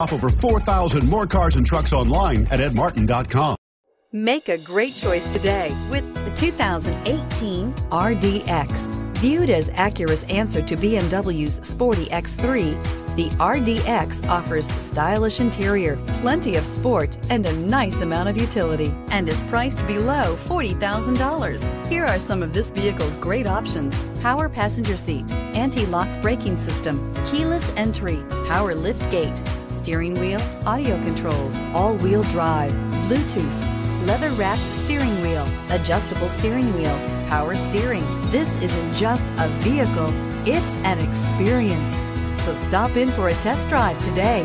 Over 4,000 more cars and trucks online at edmartin.com. Make a great choice today with the 2018 RDX. Viewed as Acura's answer to BMW's sporty X3, the RDX offers stylish interior, plenty of sport, and a nice amount of utility, and is priced below $40,000. Here are some of this vehicle's great options: power passenger seat, anti-lock braking system, keyless entry, power lift gate, steering wheel audio controls, all-wheel drive, Bluetooth, leather-wrapped steering wheel, adjustable steering wheel, power steering. This isn't just a vehicle, it's an experience. So stop in for a test drive today.